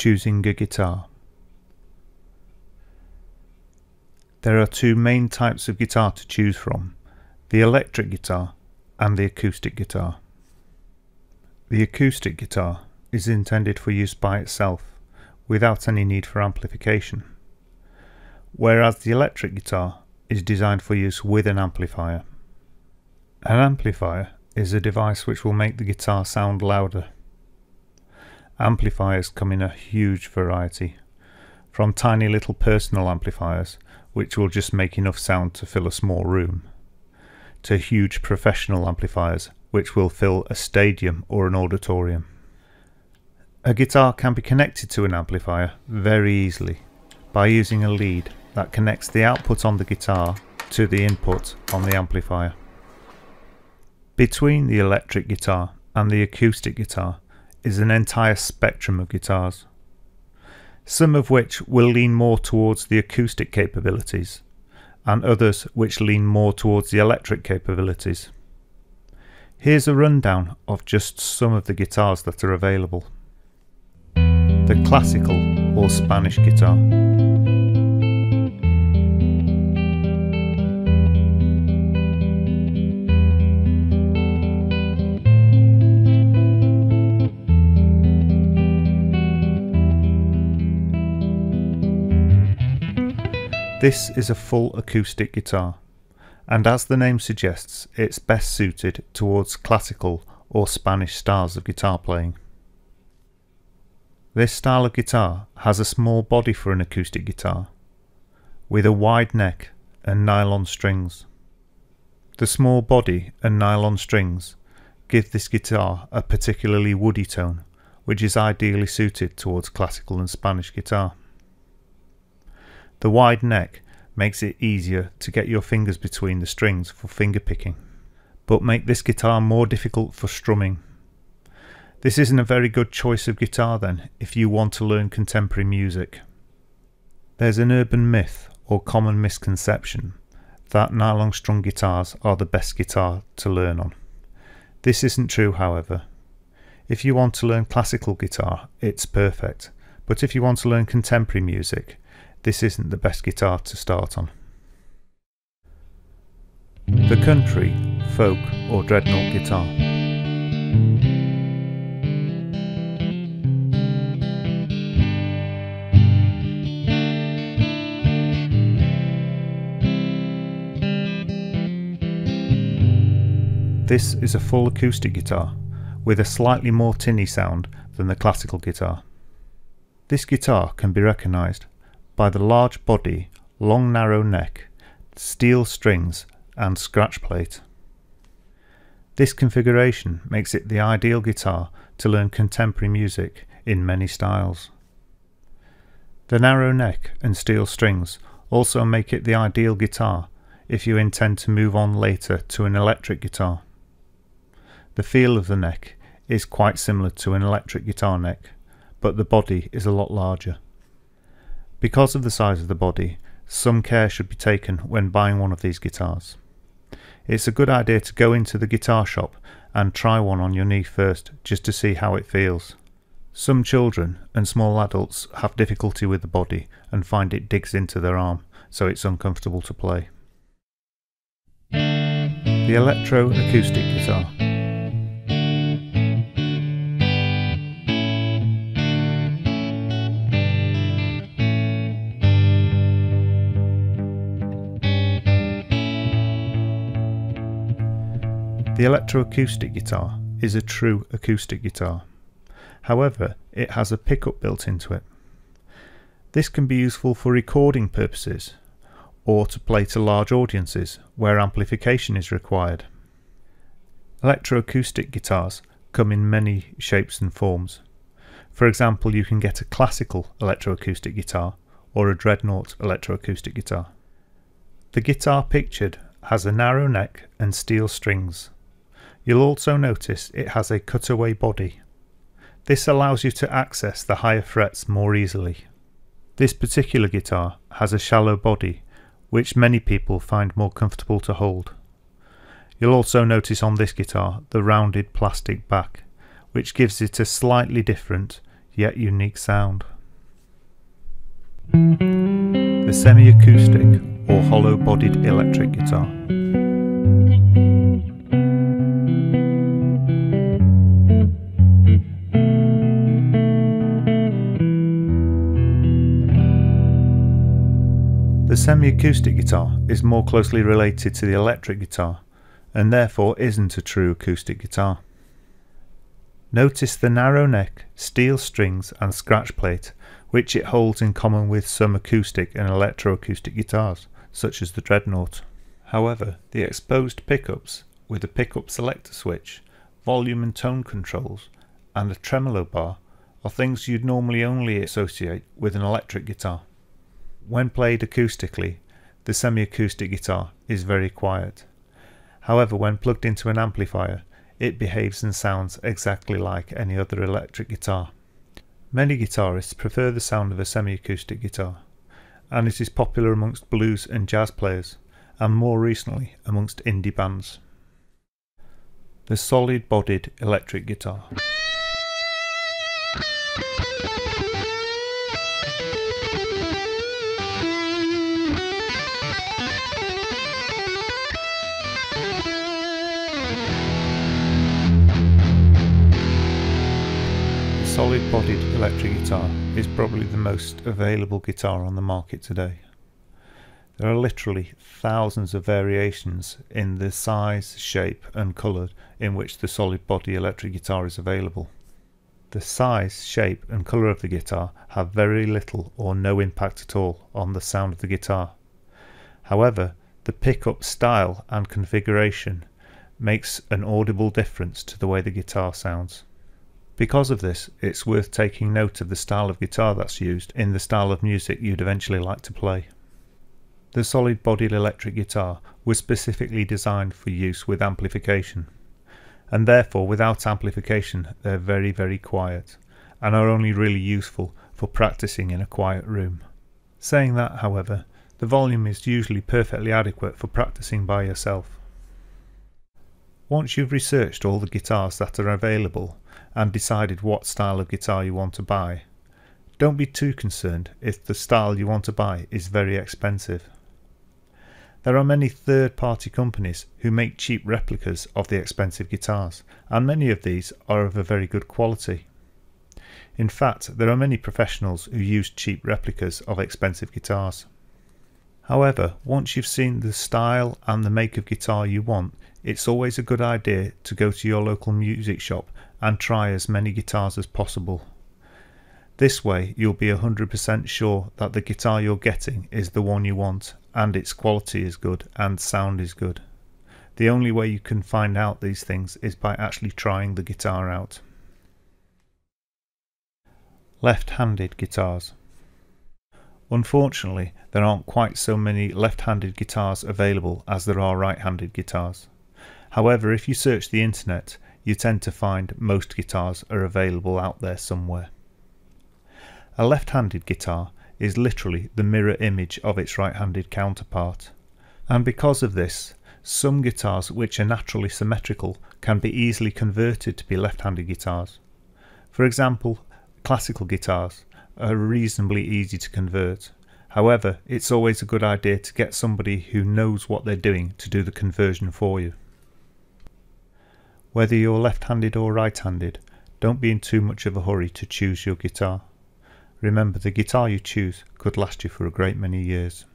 choosing a guitar. There are two main types of guitar to choose from, the electric guitar and the acoustic guitar. The acoustic guitar is intended for use by itself, without any need for amplification, whereas the electric guitar is designed for use with an amplifier. An amplifier is a device which will make the guitar sound louder. Amplifiers come in a huge variety, from tiny little personal amplifiers which will just make enough sound to fill a small room, to huge professional amplifiers which will fill a stadium or an auditorium. A guitar can be connected to an amplifier very easily by using a lead that connects the output on the guitar to the input on the amplifier. Between the electric guitar and the acoustic guitar is an entire spectrum of guitars, some of which will lean more towards the acoustic capabilities and others which lean more towards the electric capabilities. Here's a rundown of just some of the guitars that are available. The classical or Spanish guitar. This is a full acoustic guitar, and as the name suggests, it's best suited towards classical or Spanish styles of guitar playing. This style of guitar has a small body for an acoustic guitar, with a wide neck and nylon strings. The small body and nylon strings give this guitar a particularly woody tone, which is ideally suited towards classical and Spanish guitar. The wide neck makes it easier to get your fingers between the strings for finger picking, but make this guitar more difficult for strumming. This isn't a very good choice of guitar then, if you want to learn contemporary music. There's an urban myth or common misconception that nylon strung guitars are the best guitar to learn on. This isn't true, however. If you want to learn classical guitar, it's perfect, but if you want to learn contemporary music, this isn't the best guitar to start on. The country, folk or dreadnought guitar. This is a full acoustic guitar, with a slightly more tinny sound than the classical guitar. This guitar can be recognised by the large body, long narrow neck, steel strings and scratch plate. This configuration makes it the ideal guitar to learn contemporary music in many styles. The narrow neck and steel strings also make it the ideal guitar if you intend to move on later to an electric guitar. The feel of the neck is quite similar to an electric guitar neck, but the body is a lot larger. Because of the size of the body, some care should be taken when buying one of these guitars. It's a good idea to go into the guitar shop and try one on your knee first, just to see how it feels. Some children and small adults have difficulty with the body and find it digs into their arm, so it's uncomfortable to play. The electro acoustic guitar. The electroacoustic guitar is a true acoustic guitar, however it has a pickup built into it. This can be useful for recording purposes, or to play to large audiences where amplification is required. Electroacoustic guitars come in many shapes and forms. For example, you can get a classical electroacoustic guitar or a dreadnought electroacoustic guitar. The guitar pictured has a narrow neck and steel strings. You'll also notice it has a cutaway body. This allows you to access the higher frets more easily. This particular guitar has a shallow body, which many people find more comfortable to hold. You'll also notice on this guitar the rounded plastic back, which gives it a slightly different, yet unique sound. The semi-acoustic or hollow-bodied electric guitar. The semi-acoustic guitar is more closely related to the electric guitar and therefore isn't a true acoustic guitar. Notice the narrow neck, steel strings and scratch plate which it holds in common with some acoustic and electroacoustic guitars such as the Dreadnought. However, the exposed pickups with a pickup selector switch, volume and tone controls and a tremolo bar are things you'd normally only associate with an electric guitar. When played acoustically, the semi-acoustic guitar is very quiet. However, when plugged into an amplifier, it behaves and sounds exactly like any other electric guitar. Many guitarists prefer the sound of a semi-acoustic guitar, and it is popular amongst blues and jazz players, and more recently amongst indie bands. The solid-bodied electric guitar. The solid-bodied electric guitar is probably the most available guitar on the market today. There are literally thousands of variations in the size, shape and colour in which the solid-body electric guitar is available. The size, shape and colour of the guitar have very little or no impact at all on the sound of the guitar. However, the pickup style and configuration makes an audible difference to the way the guitar sounds. Because of this, it's worth taking note of the style of guitar that's used in the style of music you'd eventually like to play. The solid-bodied electric guitar was specifically designed for use with amplification, and therefore without amplification they're very, very quiet, and are only really useful for practicing in a quiet room. Saying that, however, the volume is usually perfectly adequate for practicing by yourself. Once you've researched all the guitars that are available and decided what style of guitar you want to buy, don't be too concerned if the style you want to buy is very expensive. There are many third-party companies who make cheap replicas of the expensive guitars, and many of these are of a very good quality. In fact, there are many professionals who use cheap replicas of expensive guitars. However, once you've seen the style and the make of guitar you want, it's always a good idea to go to your local music shop and try as many guitars as possible. This way you'll be 100% sure that the guitar you're getting is the one you want, and its quality is good and sound is good. The only way you can find out these things is by actually trying the guitar out. Left-handed guitars. Unfortunately, there aren't quite so many left-handed guitars available as there are right-handed guitars. However, if you search the internet, you tend to find most guitars are available out there somewhere. A left-handed guitar is literally the mirror image of its right-handed counterpart, and because of this, some guitars which are naturally symmetrical can be easily converted to be left-handed guitars. For example, classical guitars are reasonably easy to convert. However, it's always a good idea to get somebody who knows what they're doing to do the conversion for you. Whether you're left-handed or right-handed, don't be in too much of a hurry to choose your guitar. Remember, the guitar you choose could last you for a great many years.